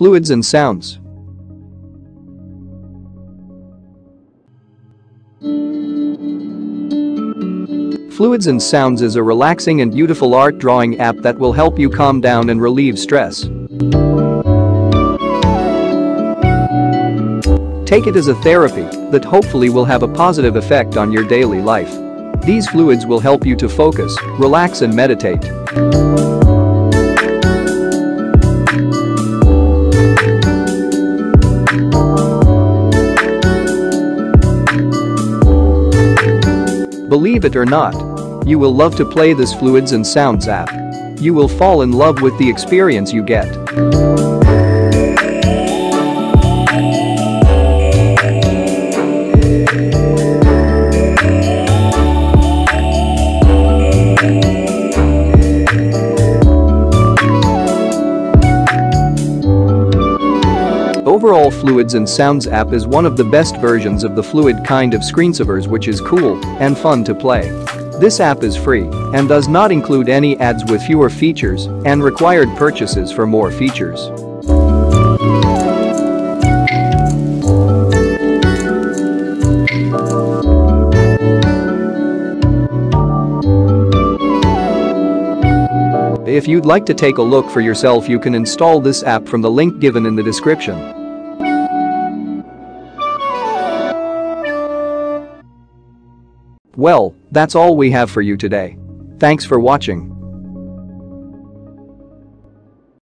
Fluids and Sounds. Fluids and Sounds is a relaxing and beautiful art drawing app that will help you calm down and relieve stress. Take it as a therapy that hopefully will have a positive effect on your daily life. These fluids will help you to focus, relax and meditate. Believe it or not, you will love to play this Fluids and Sounds app. You will fall in love with the experience you get. Overall, Fluids and Sounds app is one of the best versions of the fluid kind of screensavers, which is cool and fun to play. This app is free and does not include any ads, with fewer features and required purchases for more features. If you'd like to take a look for yourself, you can install this app from the link given in the description. Well, that's all we have for you today. Thanks for watching.